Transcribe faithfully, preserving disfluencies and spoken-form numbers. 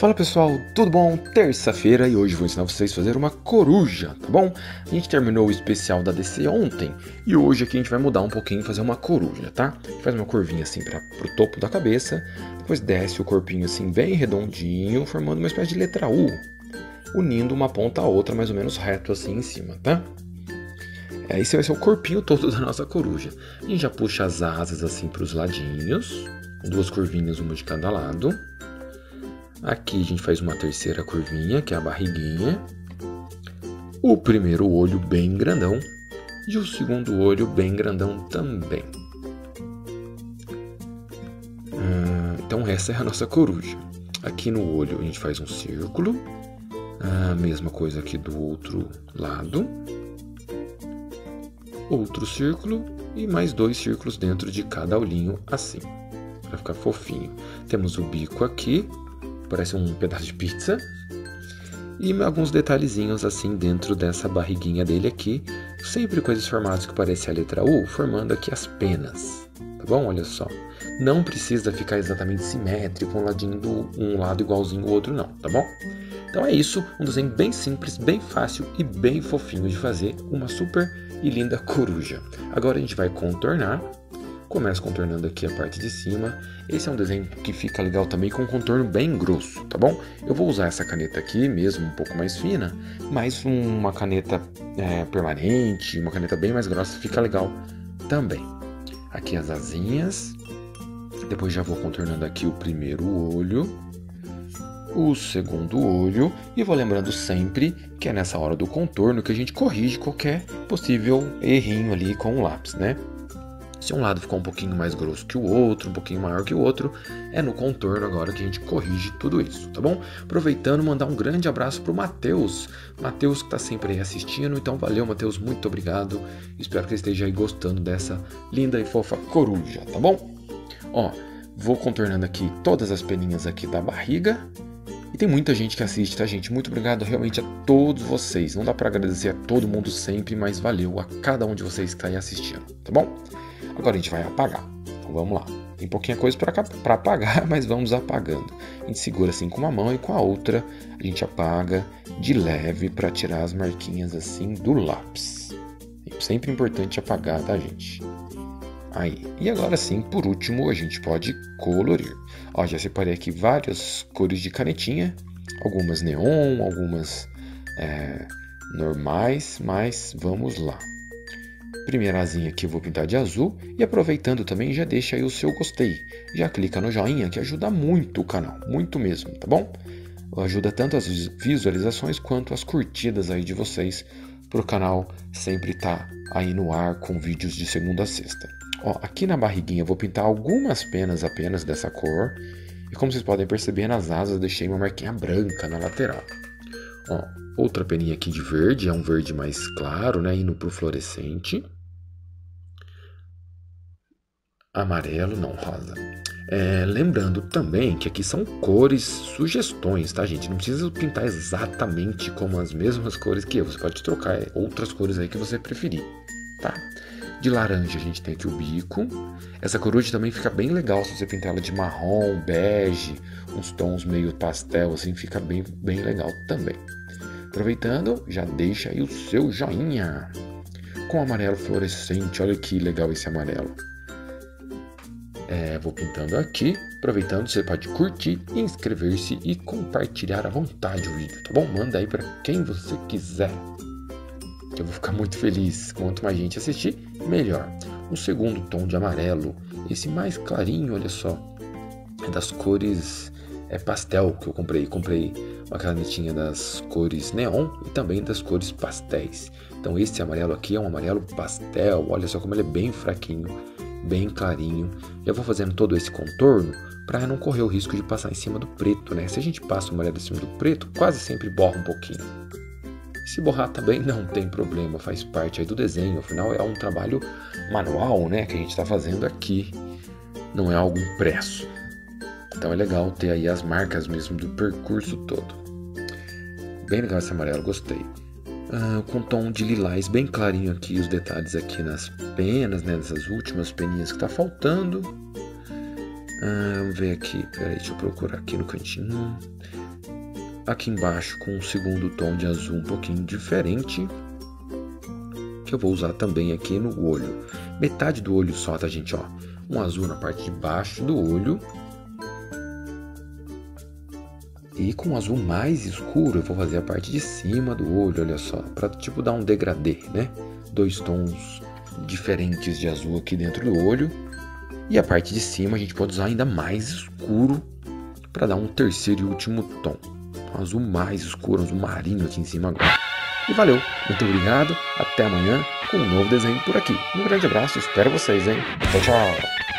Fala pessoal, tudo bom? Terça-feira e hoje vou ensinar vocês a fazer uma coruja, tá bom? A gente terminou o especial da D C ontem e hoje aqui a gente vai mudar um pouquinho e fazer uma coruja, tá? A gente faz uma curvinha assim para pro topo da cabeça, depois desce o corpinho assim bem redondinho, formando uma espécie de letra U, unindo uma ponta a outra mais ou menos reto assim em cima, tá? Aí esse vai ser o corpinho todo da nossa coruja. A gente já puxa as asas assim para os ladinhos, duas curvinhas, uma de cada lado. Aqui a gente faz uma terceira curvinha, que é a barriguinha. O primeiro olho bem grandão e o segundo olho bem grandão também. Hum, então essa é a nossa coruja. Aqui no olho a gente faz um círculo. A mesma coisa aqui do outro lado. Outro círculo e mais dois círculos dentro de cada olhinho, assim, para ficar fofinho. Temos o bico aqui, parece um pedaço de pizza, e alguns detalhezinhos assim dentro dessa barriguinha dele aqui, sempre com esses formatos que parecem a letra U, formando aqui as penas, tá bom? Olha só, não precisa ficar exatamente simétrico, um ladinho do um lado igualzinho ao outro não, tá bom? Então é isso, um desenho bem simples, bem fácil e bem fofinho de fazer, uma super e linda coruja. Agora a gente vai contornar, começa contornando aqui a parte de cima. Esse é um desenho que fica legal também com um contorno bem grosso, tá bom? Eu vou usar essa caneta aqui mesmo, um pouco mais fina, mas uma caneta é, permanente, uma caneta bem mais grossa, fica legal também. Aqui as asinhas, depois já vou contornando aqui o primeiro olho, o segundo olho, e vou lembrando sempre que é nessa hora do contorno que a gente corrige qualquer possível errinho ali com o lápis, né? Se um lado ficou um pouquinho mais grosso que o outro, um pouquinho maior que o outro, é no contorno agora que a gente corrige tudo isso, tá bom? Aproveitando, mandar um grande abraço pro Matheus, Matheus que tá sempre aí assistindo, então valeu Matheus, muito obrigado, espero que esteja aí gostando dessa linda e fofa coruja, tá bom? Ó, vou contornando aqui todas as peninhas aqui da barriga. E tem muita gente que assiste, tá, gente? Muito obrigado realmente a todos vocês. Não dá pra agradecer a todo mundo sempre, mas valeu a cada um de vocês que tá aí assistindo, tá bom? Agora a gente vai apagar. Então vamos lá. Tem pouquinha coisa pra apagar, mas vamos apagando. A gente segura assim com uma mão e com a outra a gente apaga de leve pra tirar as marquinhas assim do lápis. É sempre importante apagar, tá, gente? Aí. E agora sim, por último, a gente pode colorir. Ó, já separei aqui várias cores de canetinha, algumas neon, algumas é, normais, mas vamos lá. Primeira asinha aqui eu vou pintar de azul e aproveitando também já deixa aí o seu gostei. Já clica no joinha que ajuda muito o canal, muito mesmo, tá bom? Ajuda tanto as visualizações quanto as curtidas aí de vocês para o canal sempre estar aí no ar com vídeos de segunda a sexta. Ó, aqui na barriguinha eu vou pintar algumas penas apenas dessa cor. E como vocês podem perceber, nas asas eu deixei uma marquinha branca na lateral. Ó, outra peninha aqui de verde, é um verde mais claro, né? Indo pro fluorescente. Amarelo, não, rosa. É, lembrando também que aqui são cores sugestões, tá, gente? Não precisa pintar exatamente como as mesmas cores que eu. Você pode trocar outras cores aí que você preferir, tá? De laranja a gente tem aqui o bico. Essa coruja também fica bem legal se você pintar ela de marrom, bege, uns tons meio pastel, assim, fica bem, bem legal também. Aproveitando, já deixa aí o seu joinha. Com amarelo fluorescente, olha que legal esse amarelo. É, vou pintando aqui. Aproveitando, você pode curtir, inscrever-se e compartilhar à vontade o vídeo, tá bom? Manda aí para quem você quiser. Eu vou ficar muito feliz, quanto mais gente assistir, melhor. Um segundo tom de amarelo, esse mais clarinho, olha só, é das cores é pastel que eu comprei. Comprei uma canetinha das cores neon e também das cores pastéis. Então esse amarelo aqui é um amarelo pastel, olha só como ele é bem fraquinho, bem clarinho. Eu vou fazendo todo esse contorno para não correr o risco de passar em cima do preto, né? Se a gente passa o amarelo em cima do preto, quase sempre borra um pouquinho. Se borrar também não tem problema, faz parte aí do desenho, afinal é um trabalho manual, né, que a gente está fazendo aqui, não é algo impresso. Então é legal ter aí as marcas mesmo do percurso todo. Bem legal esse amarelo, gostei. Ah, com tom de lilás bem clarinho aqui, os detalhes aqui nas penas, né, nessas últimas peninhas que tá faltando. Ah, vamos ver aqui, peraí, deixa eu procurar aqui no cantinho. aqui embaixo com um segundo tom de azul um pouquinho diferente, que eu vou usar também aqui no olho. Metade do olho só, tá, gente? Ó, um azul na parte de baixo do olho. E com um azul mais escuro eu vou fazer a parte de cima do olho, olha só, para tipo dar um degradê, né? Dois tons diferentes de azul aqui dentro do olho. E a parte de cima a gente pode usar ainda mais escuro para dar um terceiro e último tom. Um azul mais escuro, um azul marinho aqui em cima agora. E valeu, muito obrigado, até amanhã com um novo desenho por aqui. Um grande abraço, espero vocês, hein? Tchau, tchau!